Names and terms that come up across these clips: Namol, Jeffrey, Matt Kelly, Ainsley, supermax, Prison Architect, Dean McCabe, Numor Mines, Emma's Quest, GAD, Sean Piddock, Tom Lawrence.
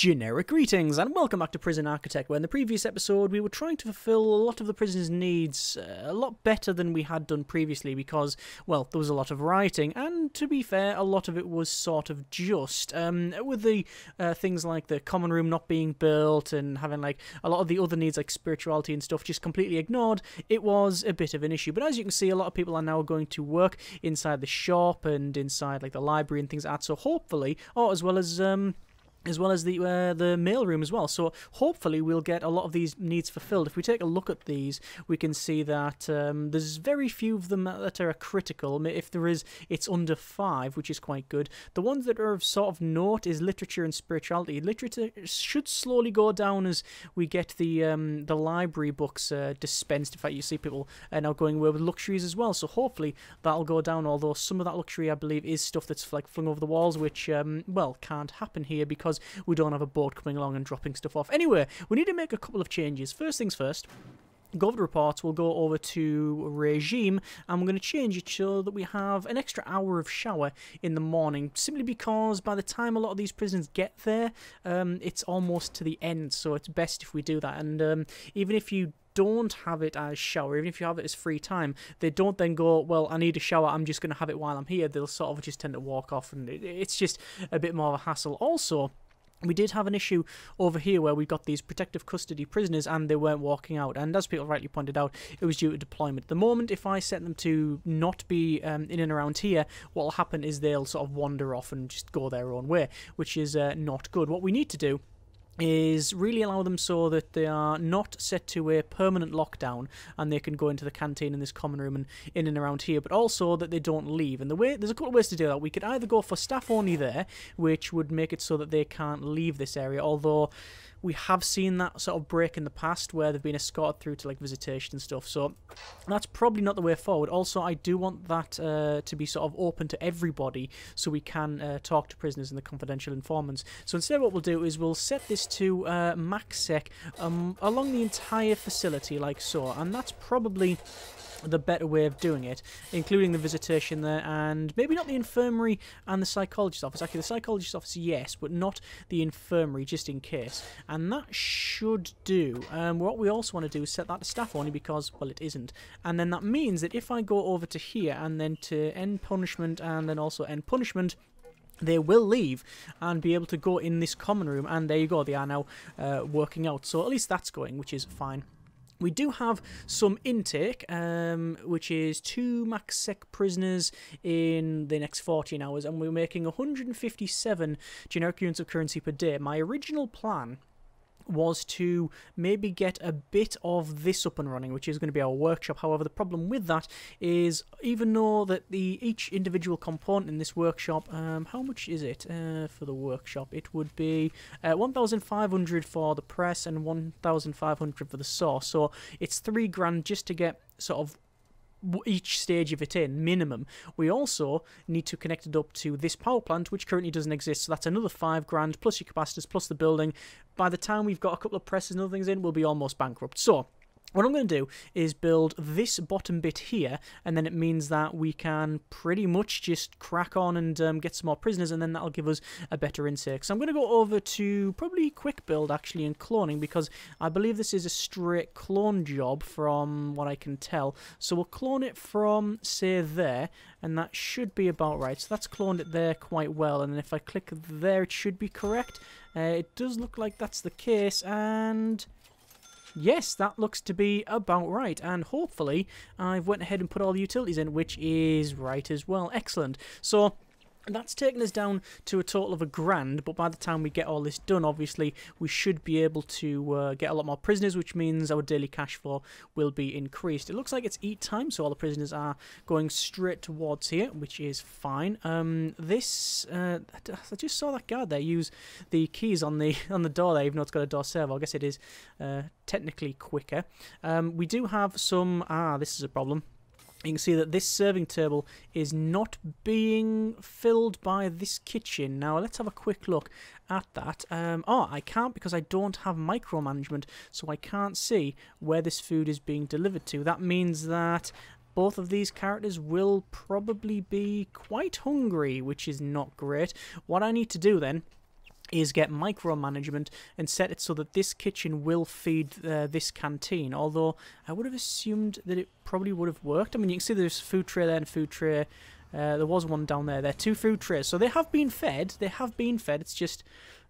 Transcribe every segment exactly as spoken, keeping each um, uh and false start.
Generic greetings, and welcome back to Prison Architect, where in the previous episode we were trying to fulfill a lot of the prisoners' needs uh, a lot better than we had done previously because, well, there was a lot of rioting, and to be fair, a lot of it was sort of just, um, with the uh, things like the common room not being built and having, like, a lot of the other needs like spirituality and stuff just completely ignored. It was a bit of an issue, but as you can see, a lot of people are now going to work inside the shop and inside, like, the library and things like that, so hopefully, or as well as, um... as well as the uh, the mail room as well. So hopefully we'll get a lot of these needs fulfilled. If we take a look at these, we can see that um, there's very few of them that are critical. If there is, it's under five, which is quite good. The ones that are of sort of note is literature and spirituality. Literature should slowly go down as we get the um, the library books uh, dispensed. In fact, you see people are now going away with luxuries as well. So hopefully that'll go down, although some of that luxury, I believe, is stuff that's like flung over the walls, which, um, well, can't happen here because we don't have a boat coming along and dropping stuff off. Anyway, we need to make a couple of changes. First things first, go over to reports, we'll go over to regime, and we're going to change it so that we have an extra hour of shower in the morning, simply because by the time a lot of these prisoners get there, um, it's almost to the end, so it's best if we do that. And um, even if you don't have it as shower, even if you have it as free time, they don't then go, well, I need a shower, I'm just going to have it while I'm here. They'll sort of just tend to walk off, and it's just a bit more of a hassle. Also, we did have an issue over here where we got these protective custody prisoners and they weren't walking out, and as people rightly pointed out, it was due to deployment. At the moment, if I set them to not be um, in and around here, what will happen is they'll sort of wander off and just go their own way, which is uh, not good. What we need to do is really allow them so that they are not set to a permanent lockdown and they can go into the canteen in this common room and in and around here, but also that they don't leave. And the way, there's a couple of ways to do that. We could either go for staff only there, which would make it so that they can't leave this area, although we have seen that sort of break in the past where they've been escorted through to like visitation and stuff, so that's probably not the way forward. Also, I do want that uh, to be sort of open to everybody so we can uh, talk to prisoners and the confidential informants. So instead what we'll do is we'll set this to uh, max sec um, along the entire facility like so, and that's probably the better way of doing it, including the visitation there, and maybe not the infirmary and the psychologist's office. Actually, the psychologist's office, yes, but not the infirmary, just in case. And that should do. Um, what we also want to do is set that to staff only because, well, it isn't. And then that means that if I go over to here and then to end punishment and then also end punishment, they will leave and be able to go in this common room, and there you go, they are now uh, working out. So at least that's going, which is fine. We do have some intake, um, which is two max sec prisoners in the next fourteen hours, and we're making one hundred fifty-seven generic units of currency per day. My original plan was to maybe get a bit of this up and running, which is going to be our workshop. However, the problem with that is, even though that the each individual component in this workshop, um, how much is it uh, for the workshop? It would be uh, one thousand five hundred for the press and one thousand five hundred for the saw. So it's three grand just to get sort of each stage of it in, minimum. We also need to connect it up to this power plant, which currently doesn't exist, so that's another five grand, plus your capacitors, plus the building. By the time we've got a couple of presses and other things in, we'll be almost bankrupt. So what I'm going to do is build this bottom bit here, and then it means that we can pretty much just crack on and um, get some more prisoners, and then that'll give us a better intake. So I'm going to go over to probably quick build, actually, and cloning, because I believe this is a straight clone job from what I can tell. So we'll clone it from, say, there, and that should be about right. So that's cloned it there quite well, and if I click there, it should be correct. Uh, it does look like that's the case, and yes, that looks to be about right, and hopefully I've went ahead and put all the utilities in, which is right as well. Excellent. So that's taken us down to a total of a grand, but by the time we get all this done, obviously, we should be able to uh, get a lot more prisoners, which means our daily cash flow will be increased. It looks like it's eat time, so all the prisoners are going straight towards here, which is fine. Um, this, uh, I just saw that guard there use the keys on the on the door there, even though it's got a door servo. I guess it is uh, technically quicker. Um, we do have some, ah, this is a problem. You can see that this serving table is not being filled by this kitchen. Now, let's have a quick look at that. Um, oh, I can't, because I don't have micromanagement, so I can't see where this food is being delivered to. That means that both of these characters will probably be quite hungry, which is not great. What I need to do then is get micromanagement and set it so that this kitchen will feed uh, this canteen. Although I would have assumed that it probably would have worked. I mean, you can see there's food tray there and food tray. Uh, there was one down there. There are two food trays, so they have been fed. They have been fed. It's just,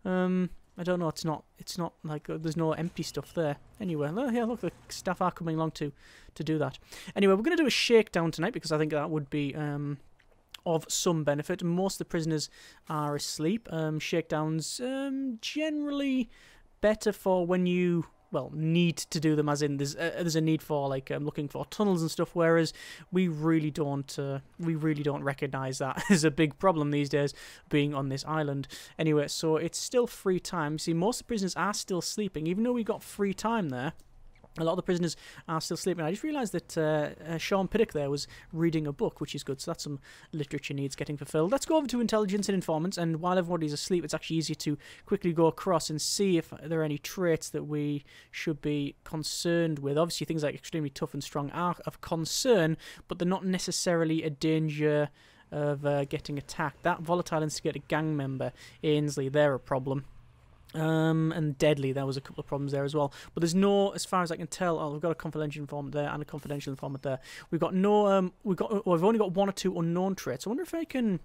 um, I don't know. It's not. It's not like uh, there's no empty stuff there anywhere. Oh, yeah, look, the staff are coming along to, to do that. Anyway, we're going to do a shakedown tonight because I think that would be. Um, Of some benefit. Most of the prisoners are asleep. Um, shakedowns um, generally better for when you well need to do them, as in there's a, there's a need for like um, looking for tunnels and stuff. Whereas we really don't uh, we really don't recognise that as a big problem these days, being on this island. Anyway, so it's still free time. See, most of the prisoners are still sleeping, even though we got free time there. A lot of the prisoners are still sleeping. I just realised that uh, uh, Sean Piddock there was reading a book, which is good. So that's some literature needs getting fulfilled. Let's go over to intelligence and informants. And while everybody's asleep, it's actually easier to quickly go across and see if there are any traits that we should be concerned with. Obviously, things like extremely tough and strong are of concern, but they're not necessarily a danger of uh, getting attacked. That volatile instigator gang member, Ainsley, they're a problem. Um, and deadly, there was a couple of problems there as well. But there's no, as far as I can tell, oh, we've got a confidential informant there and a confidential informant there. We've got no, um, we've got, well, we've only got one or two unknown traits. I wonder if I can,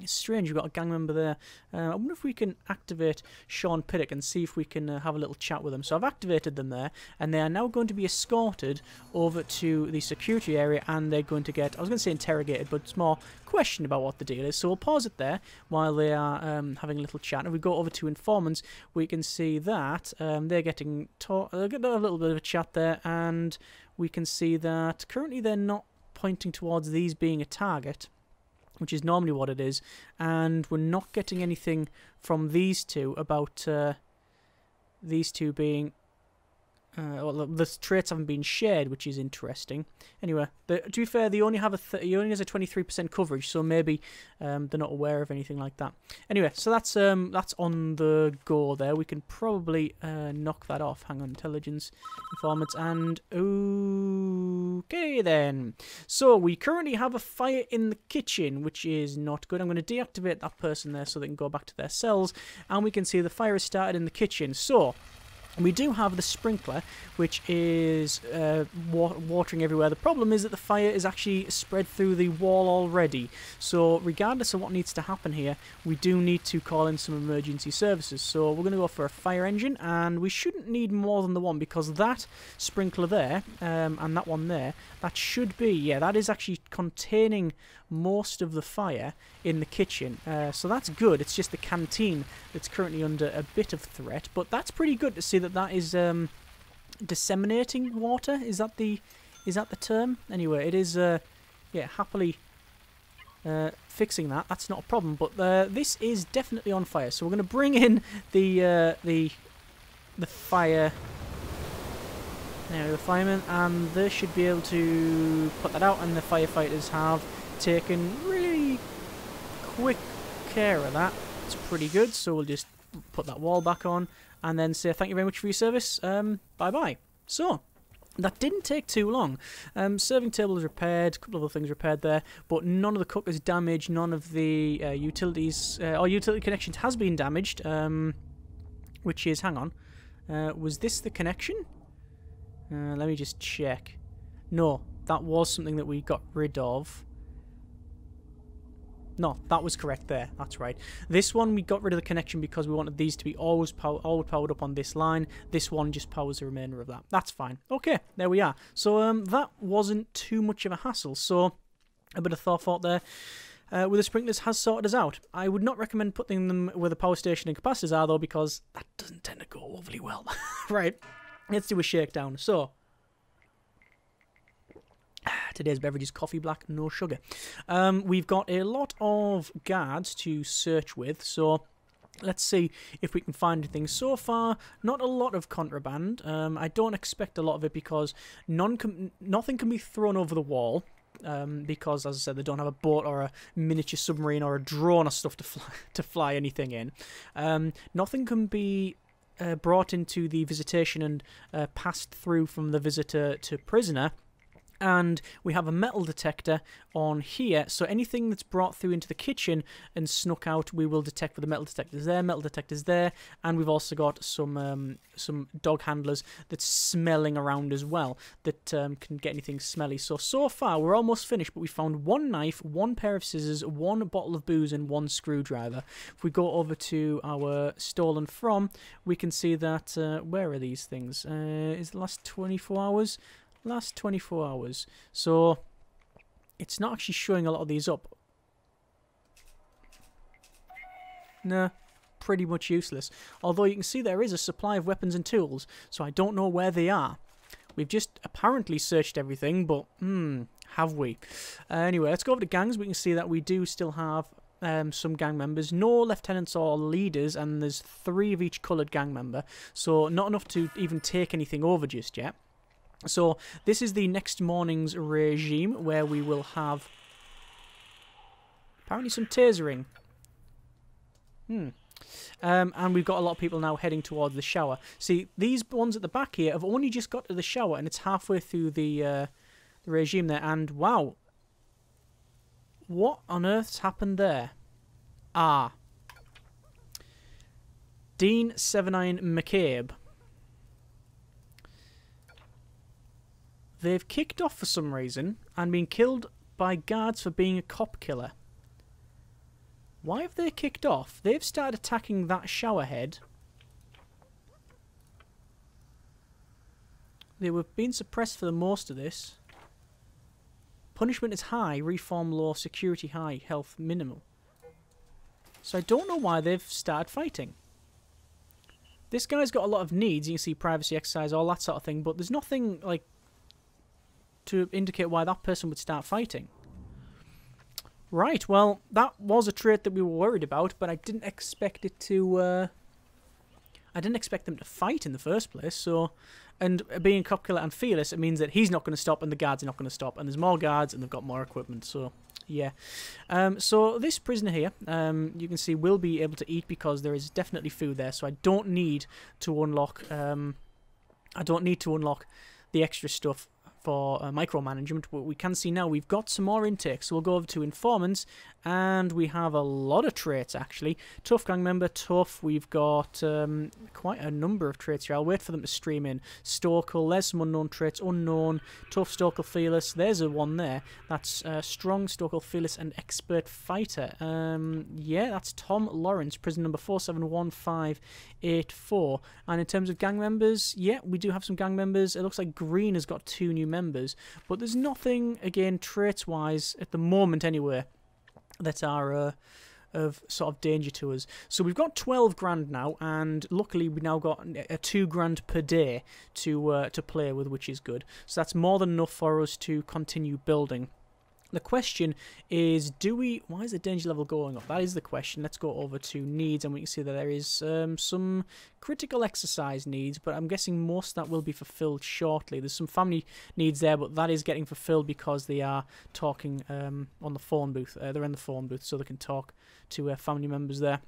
it's strange, we've got a gang member there. Uh, I wonder if we can activate Sean Piddock and see if we can uh, have a little chat with them. So I've activated them there, and they are now going to be escorted over to the security area, and they're going to get, I was going to say interrogated, but it's more questioned about what the deal is. So we'll pause it there while they are um, having a little chat. And if we go over to informants, we can see that um, they're getting taught, they'll get a little bit of a chat there, and we can see that currently they're not pointing towards these being a target, which is normally what it is, and we're not getting anything from these two about uh, these two being... Uh, well, the traits haven't been shared, which is interesting. Anyway, the, to be fair, they only have a th he only has a twenty-three percent coverage, so maybe um, they're not aware of anything like that. Anyway, so that's um, that's on the go there. We can probably uh, knock that off. Hang on, intelligence, informants, and okay then. So we currently have a fire in the kitchen, which is not good. I'm going to deactivate that person there so they can go back to their cells, and we can see the fire has started in the kitchen. So. We do have the sprinkler, which is uh, wa watering everywhere. The problem is that the fire is actually spread through the wall already. So regardless of what needs to happen here, we do need to call in some emergency services. So we're going to go for a fire engine, and we shouldn't need more than the one, because that sprinkler there um, and that one there, that should be, yeah, that is actually containing most of the fire in the kitchen. Uh, so that's good. It's just the canteen that's currently under a bit of threat, but that's pretty good to see that that is um, disseminating water. Is that the is that the term? Anyway, it is. Uh, yeah, happily uh, fixing that. That's not a problem. But uh, this is definitely on fire. So we're going to bring in the uh, the the fire. There, the firemen, and they should be able to put that out. And the firefighters have taken really quick care of that. It's pretty good. So we'll just put that wall back on. And then say thank you very much for your service, um, bye-bye. So, that didn't take too long. Um, serving table is repaired, a couple of other things repaired there, but none of the cookers damaged, none of the uh, utilities, uh, or utility connections has been damaged, um, which is, hang on, uh, was this the connection? Uh, let me just check. No, that was something that we got rid of. No, that was correct there. That's right. This one, we got rid of the connection because we wanted these to be always power, always powered up on this line. This one just powers the remainder of that. That's fine. Okay, there we are. So um, that wasn't too much of a hassle. So a bit of thought there. Uh, with the sprinklers has sorted us out. I would not recommend putting them where the power station and capacitors are, though, because that doesn't tend to go overly well. Right, let's do a shakedown. So... today's beverage is coffee black, no sugar. Um, we've got a lot of guards to search with, so let's see if we can find anything. So far, not a lot of contraband. Um, I don't expect a lot of it because none can, nothing can be thrown over the wall. Um, because, as I said, they don't have a boat or a miniature submarine or a drone or stuff to fly, to fly anything in. Um, nothing can be... Uh, brought into the visitation and uh, passed through from the visitor to prisoner. and we have a metal detector on here, so anything that's brought through into the kitchen and snuck out we will detect with the metal detectors there, metal detectors there, and we've also got some um, some dog handlers that's smelling around as well that um, can get anything smelly. So, so far we're almost finished, but we found one knife, one pair of scissors, one bottle of booze and one screwdriver. If we go over to our stolen from, we can see that, uh, where are these things? Uh, is the last twenty-four hours? Last twenty-four hours. So it's not actually showing a lot of these up. No. Pretty much useless. Although you can see there is a supply of weapons and tools, so I don't know where they are. We've just apparently searched everything, but hmm, have we? Uh, anyway, let's go over to gangs. We can see that we do still have um, some gang members. No lieutenants or leaders, and there's three of each coloured gang member, so not enough to even take anything over just yet. So this is the next morning's regime, where we will have apparently some tasering. Hmm. Um, and we've got a lot of people now heading towards the shower. See, these ones at the back here have only just got to the shower, and it's halfway through the, uh, the regime there. And wow, what on earth's happened there? Ah, Dean seventy-nine McCabe. They've kicked off for some reason and been killed by guards for being a cop killer. Why have they kicked off? They've started attacking that showerhead. They were being suppressed for the most of this. Punishment is high, reform law, security high, health minimal. So I don't know why they've started fighting. This guy's got a lot of needs. You can see privacy, exercise, all that sort of thing, but there's nothing like to indicate why that person would start fighting. Right, well, that was a trait that we were worried about, but I didn't expect it to, uh... I didn't expect them to fight in the first place, so... And being cop killer and fearless, it means that he's not going to stop and the guards are not going to stop, and there's more guards and they've got more equipment, so... Yeah. Um, so this prisoner here, um, you can see, will be able to eat because there is definitely food there, so I don't need to unlock, um... I don't need to unlock the extra stuff for uh, micromanagement, but we can see now we've got some more intakes. So we'll go over to informants, and we have a lot of traits actually. Tough gang member, tough. We've got um, quite a number of traits here. I'll wait for them to stream in. Stokel, there's some unknown traits. Unknown, tough, Stokel, fearless. There's a one there. That's uh, strong, Stokel, fearless, and expert fighter. Um, yeah, that's Tom Lawrence, prison number four seven one five eight four. And in terms of gang members, yeah, we do have some gang members. It looks like Green has got two new members. members, but there's nothing, again, traits-wise, at the moment anyway, that are uh, of sort of danger to us. So we've got twelve grand now, and luckily we've now got a two grand per day to, uh, to play with, which is good. So that's more than enough for us to continue building. The question is, do we... Why is the danger level going up? That is the question. Let's go over to needs, and we can see that there is um, some critical exercise needs, but I'm guessing most of that will be fulfilled shortly. There's some family needs there, but that is getting fulfilled because they are talking um, on the phone booth. Uh, they're in the phone booth, so they can talk to uh, family members there.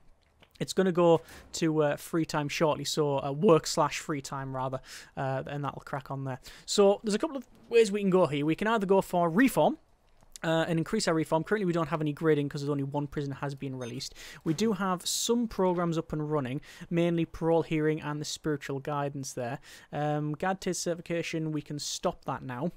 It's going to go to uh, free time shortly, so uh, work slash free time, rather, uh, and that'll crack on there. So there's a couple of ways we can go here. We can either go for reform, Uh, and increase our reform. Currently we don't have any grading because there's only one prison has been released. We do have some programs up and running, mainly parole hearing and the spiritual guidance there. Um, G A D test certification, we can stop that now.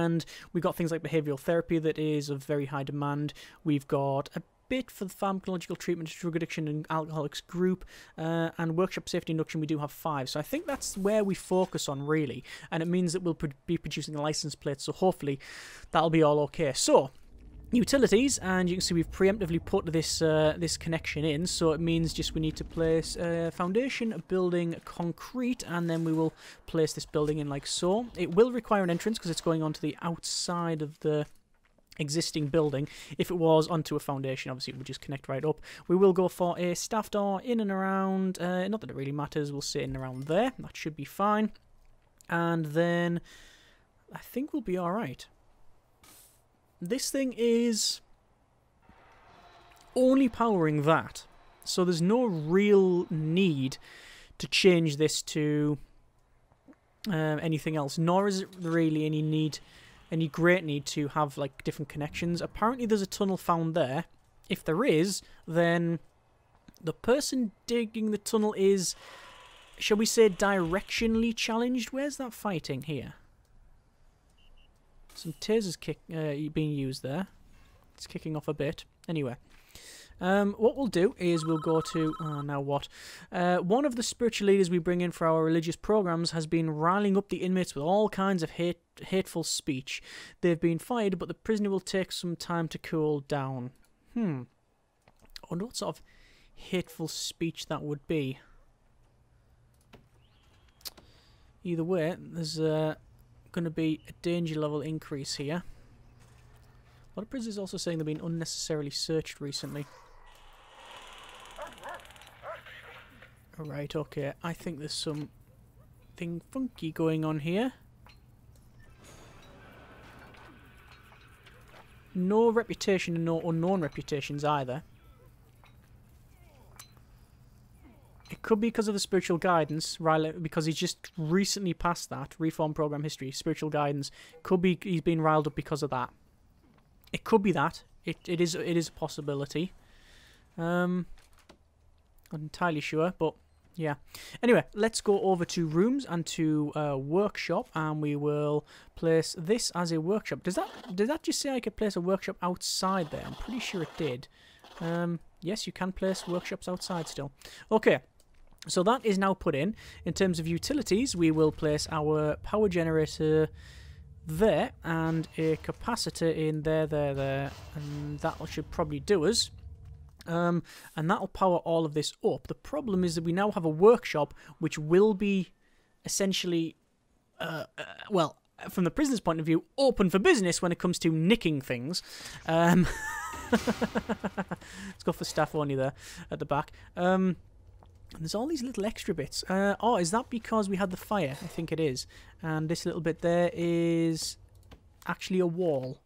And we've got things like behavioural therapy that is of very high demand. We've got a bit for the pharmacological treatment of drug addiction and alcoholics group, uh, and workshop safety induction we do have five, so I think that's where we focus on really, and it means that we'll pro be producing a license plate, so hopefully that'll be all okay. So utilities, and you can see we've preemptively put this uh, this connection in, so it means just we need to place a uh, foundation, building, concrete, and then we will place this building in like so. It will require an entrance because it's going on to the outside of the existing building. If it was onto a foundation, obviously it would just connect right up. We will go for a staff door in and around, uh, not that it really matters, we'll sit in and around there, that should be fine, and then I think we'll be alright. This thing is only powering that, so there's no real need to change this to uh, anything else, nor is there really any need and you great need to have like different connections. Apparently there's a tunnel found there. If there is, then the person digging the tunnel is, shall we say, directionally challenged. Where's that fighting here? Some tasers kick, uh, being used there. It's kicking off a bit. Anyway, um, what we'll do is we'll go to... Oh, now what? Uh, one of the spiritual leaders we bring in for our religious programs has been riling up the inmates with all kinds of hate, hateful speech. They've been fired, but the prisoner will take some time to cool down. Hmm. I wonder what sort of hateful speech that would be. Either way, there's uh, going to be a danger level increase here. A lot of prisoners also saying they've been unnecessarily searched recently. Alright, okay. I think there's something funky going on here. No reputation and no unknown reputations either. It could be because of the spiritual guidance, right? Because he's just recently passed that. Reform program history, spiritual guidance. Could be he's been riled up because of that. It could be that. It it is it is a possibility. Um, not entirely sure, but yeah. Anyway, let's go over to rooms and to uh, workshop, and we will place this as a workshop. Does that did that just say I could place a workshop outside there? I'm pretty sure it did. Um, yes, you can place workshops outside still. Okay. So that is now put in. In terms of utilities, we will place our power generator there and a capacitor in there, there, there, and that should probably do us. Um, and that'll power all of this up. The problem is that we now have a workshop which will be essentially, uh, uh, well, from the prisoner's point of view, open for business when it comes to nicking things. Um, let's go for staff only there at the back. Um, And there's all these little extra bits. Uh, oh, is that because we had the fire? I think it is. And this little bit there is actually a wall.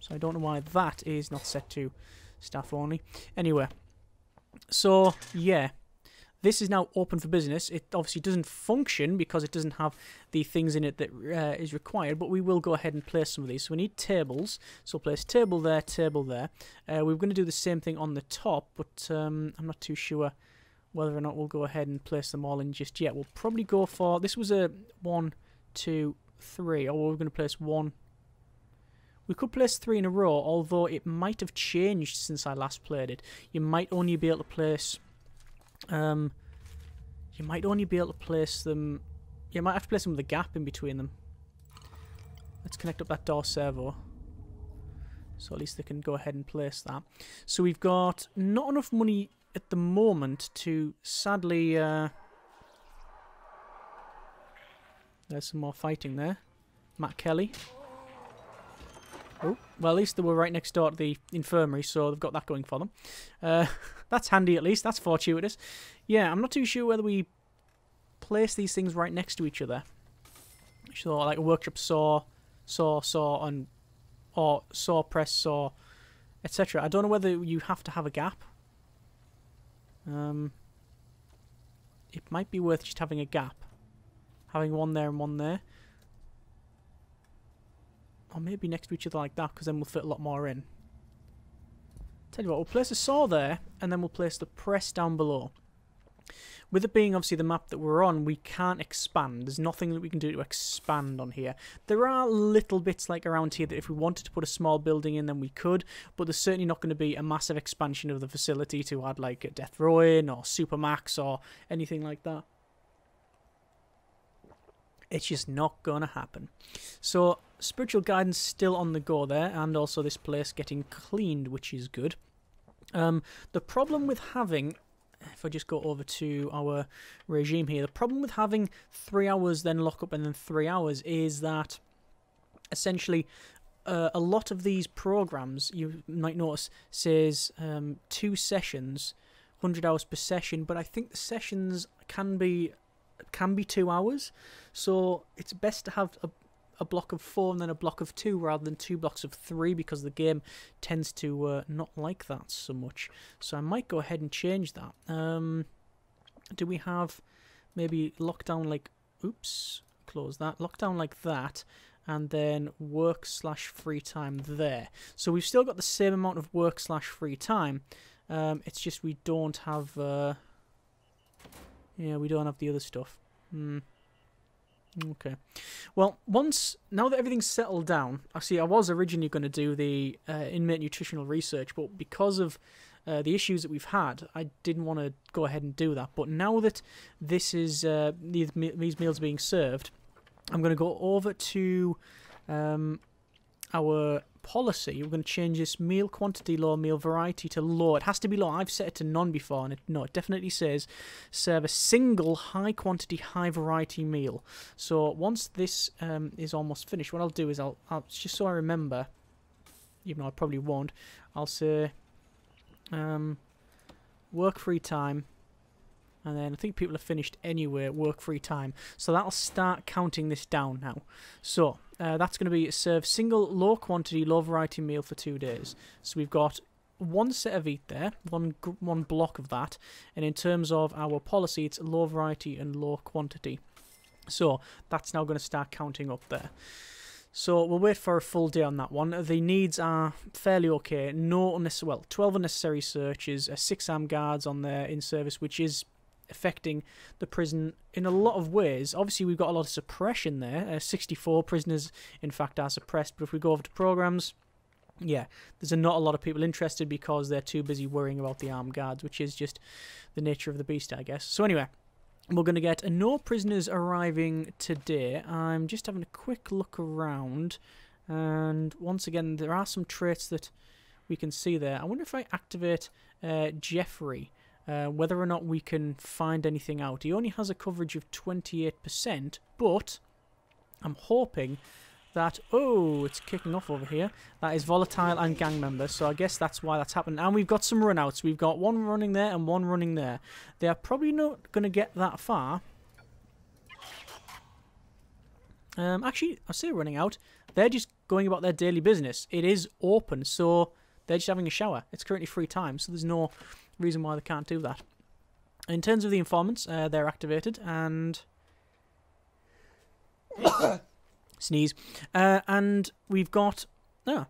So I don't know why that is not set to staff only. Anyway, so yeah. This is now open for business. It obviously doesn't function because it doesn't have the things in it that uh, is required, but we will go ahead and place some of these. So we need tables. So we'll place table there, table there. Uh, we we're going to do the same thing on the top, but um, I'm not too sure whether or not we'll go ahead and place them all in just yet. We'll probably go for... This was a one, two, three. Or we're going to place one. We could place three in a row, although it might have changed since I last played it. You might only be able to place... Um, you might only be able to place them... You might have to place them with a gap in between them. Let's connect up that door servo. So at least they can go ahead and place that. So we've got not enough money at the moment to sadly uh there's some more fighting there. Matt Kelly. Oh, well, at least they were right next door to the infirmary, so they've got that going for them. Uh that's handy at least, that's fortuitous. Yeah, I'm not too sure whether we place these things right next to each other. So like a workshop saw, saw, saw and or saw press saw, et cetera. I don't know whether you have to have a gap. Um, it might be worth just having a gap. Having one there and one there. Or maybe next to each other like that, because then we'll fit a lot more in. Tell you what, we'll place a saw there, and then we'll place the press down below. With it being obviously the map that we're on, we can't expand. There's nothing that we can do to expand on here. There are little bits like around here that if we wanted to put a small building in, then we could, but there's certainly not going to be a massive expansion of the facility to add like a Death Row in or Supermax or anything like that. It's just not going to happen. So spiritual guidance still on the go there, and also this place getting cleaned, which is good. Um, the problem with having... If I just go over to our regime here, the problem with having three hours, then lock up, and then three hours is that essentially uh, a lot of these programs, you might notice, says um, two sessions, one hundred hours per session, but I think the sessions can be can be two hours, so it's best to have a, a block of four and then a block of two rather than two blocks of three, because the game tends to uh, not like that so much. So I might go ahead and change that. Um, do we have maybe lockdown like... Oops, close that. Lockdown like that, and then work slash free time there. So we've still got the same amount of work slash free time. Um, it's just we don't have, uh, yeah, we don't have the other stuff. Hmm. Okay. Well, once, now that everything's settled down, actually I was originally going to do the uh, inmate nutritional research, but because of uh, the issues that we've had, I didn't want to go ahead and do that. But now that this is, uh, these, these meals are being served, I'm going to go over to um, our policy. We're going to change this meal quantity low, meal variety to low. It has to be low. I've set it to none before, and it, no, it definitely says serve a single high quantity, high variety meal. So once this um, is almost finished, what I'll do is I'll, I'll just so I remember, even though I probably won't, I'll say um, work free time. And then I think people are finished anyway, work free time. So that'll start counting this down now. So uh, that's going to be serve single low quantity, low variety meal for two days. So we've got one set of eat there, one, one block of that. And in terms of our policy, it's low variety and low quantity. So that's now going to start counting up there. So we'll wait for a full day on that one. The needs are fairly okay. No unnecessary, well, twelve unnecessary searches, uh, six armed guards on there in service, which is affecting the prison in a lot of ways. Obviously we've got a lot of suppression there. uh, sixty-four prisoners in fact are suppressed, but if we go over to programs, yeah, there's not a lot of people interested because they're too busy worrying about the armed guards, which is just the nature of the beast, I guess. So anyway, we're going to get uh, no prisoners arriving today. I'm just having a quick look around, and once again there are some traits that we can see there. I wonder if I activate uh, Jeffrey, Uh, whether or not we can find anything out. He only has a coverage of twenty-eight percent, but I'm hoping that... Oh, it's kicking off over here. That is volatile and gang member, so I guess that's why that's happened. And we've got some runouts. We've got one running there and one running there. They are probably not going to get that far. Um, actually, I say running out. They're just going about their daily business. It is open, so they're just having a shower. It's currently free time, so there's no reason why they can't do that. In terms of the informants, uh, they're activated and sneeze. Uh, and we've got oh,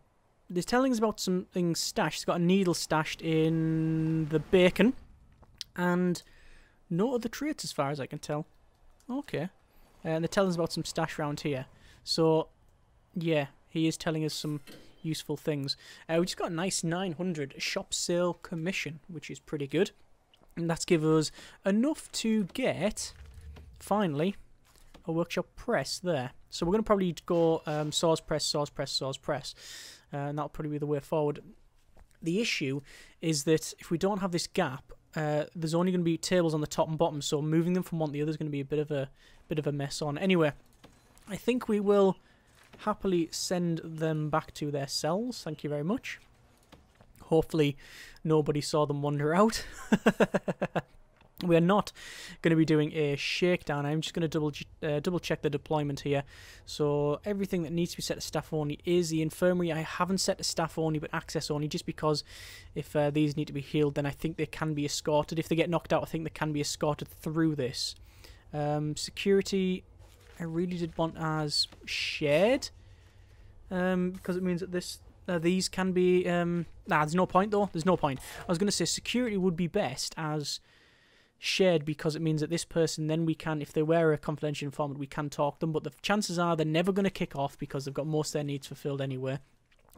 they're telling us about some things stashed. It's got a needle stashed in the bacon, and no other traits as far as I can tell. Okay, and they're telling us about some stash round here. So yeah, he is telling us some useful things. Uh, we just got a nice nine hundred shop sale commission, which is pretty good, and that's given us enough to get finally a workshop press there. So we're going to probably go um, saws press, saws press, saws press, uh, and that'll probably be the way forward. The issue is that if we don't have this gap, uh, there's only going to be tables on the top and bottom, so moving them from one to the other is going to be a bit of a bit of a mess on. Anyway, I think we will happily send them back to their cells. Thank you very much. Hopefully nobody saw them wander out. We're not going to be doing a shakedown. I'm just going to double uh, double check the deployment here. So everything that needs to be set to staff only is the infirmary. I haven't set to staff only but access only, just because if uh, these need to be healed, then I think they can be escorted. If they get knocked out, I think they can be escorted through this. Um, security, I really did want as shared, um, because it means that this, uh, these can be. Um, nah, there's no point though. There's no point. I was going to say security would be best as shared, because it means that this person, then we can, if they were a confidential informant, we can talk them. But the chances are they're never going to kick off because they've got most of their needs fulfilled anyway.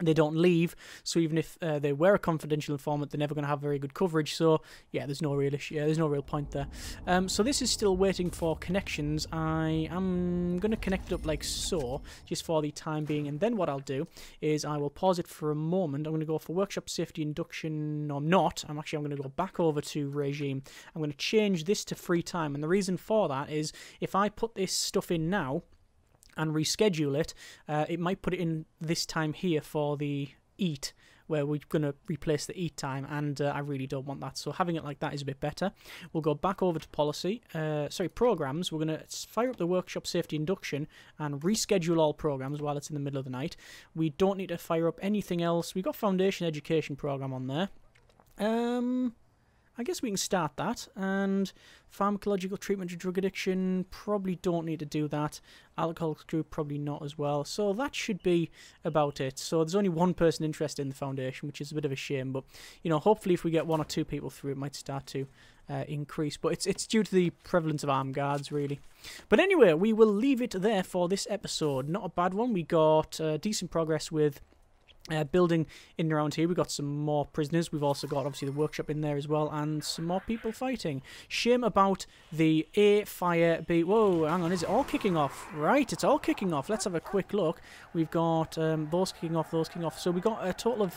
They don't leave, so even if uh, they were a confidential informant, they're never going to have very good coverage. So yeah, there's no real issue. Yeah, there's no real point there. Um, so this is still waiting for connections. I am going to connect it up like so, just for the time being. And then what I'll do is I will pause it for a moment. I'm going to go for workshop safety induction. No, I'm not. I'm actually I'm going to go back over to regime. I'm going to change this to free time, and the reason for that is if I put this stuff in now and reschedule it, uh, it might put it in this time here for the eat, where we're going to replace the eat time, and uh, I really don't want that, so having it like that is a bit better. We'll go back over to policy, uh, sorry, programs. We're going to fire up the workshop safety induction and reschedule all programs while it's in the middle of the night. We don't need to fire up anything else. We've got foundation education program on there. Um... I guess we can start that. And pharmacological treatment of drug addiction, probably don't need to do that. Alcoholics group, probably not as well. So that should be about it. So there's only one person interested in the foundation, which is a bit of a shame. But, you know, hopefully if we get one or two people through, it might start to uh, increase. But it's, it's due to the prevalence of armed guards, really. But anyway, we will leave it there for this episode. Not a bad one. We got uh, decent progress with... Uh, building in and around here. We've got some more prisoners. We've also got obviously the workshop in there as well, and some more people fighting. Shame about the A fire B. Whoa, hang on, is it all kicking off? Right, it's all kicking off. Let's have a quick look. We've got um, those kicking off, those kicking off. So we got a total of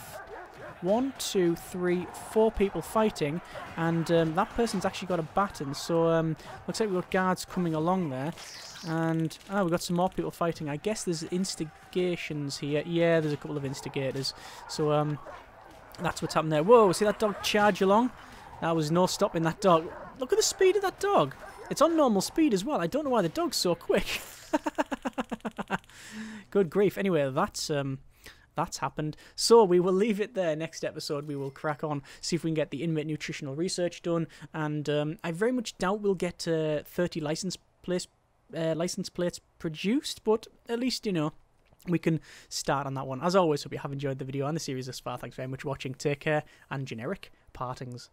one, two, three, four people fighting, and um, that person's actually got a baton. So um, looks like we've got guards coming along there. And oh, we've got some more people fighting. I guess there's instigations here. Yeah, there's a couple of instigators. So um, that's what's happened there. Whoa, see that dog charge along? That was no stopping that dog. Look at the speed of that dog. It's on normal speed as well. I don't know why the dog's so quick. Good grief. Anyway, that's... Um, That's happened. So we will leave it there. Next episode, we will crack on, see if we can get the inmate nutritional research done. And um, I very much doubt we'll get uh, thirty license plates, uh, license plates produced, but at least, you know, we can start on that one. As always, hope you have enjoyed the video and the series thus far. Thanks very much for watching. Take care, and generic partings.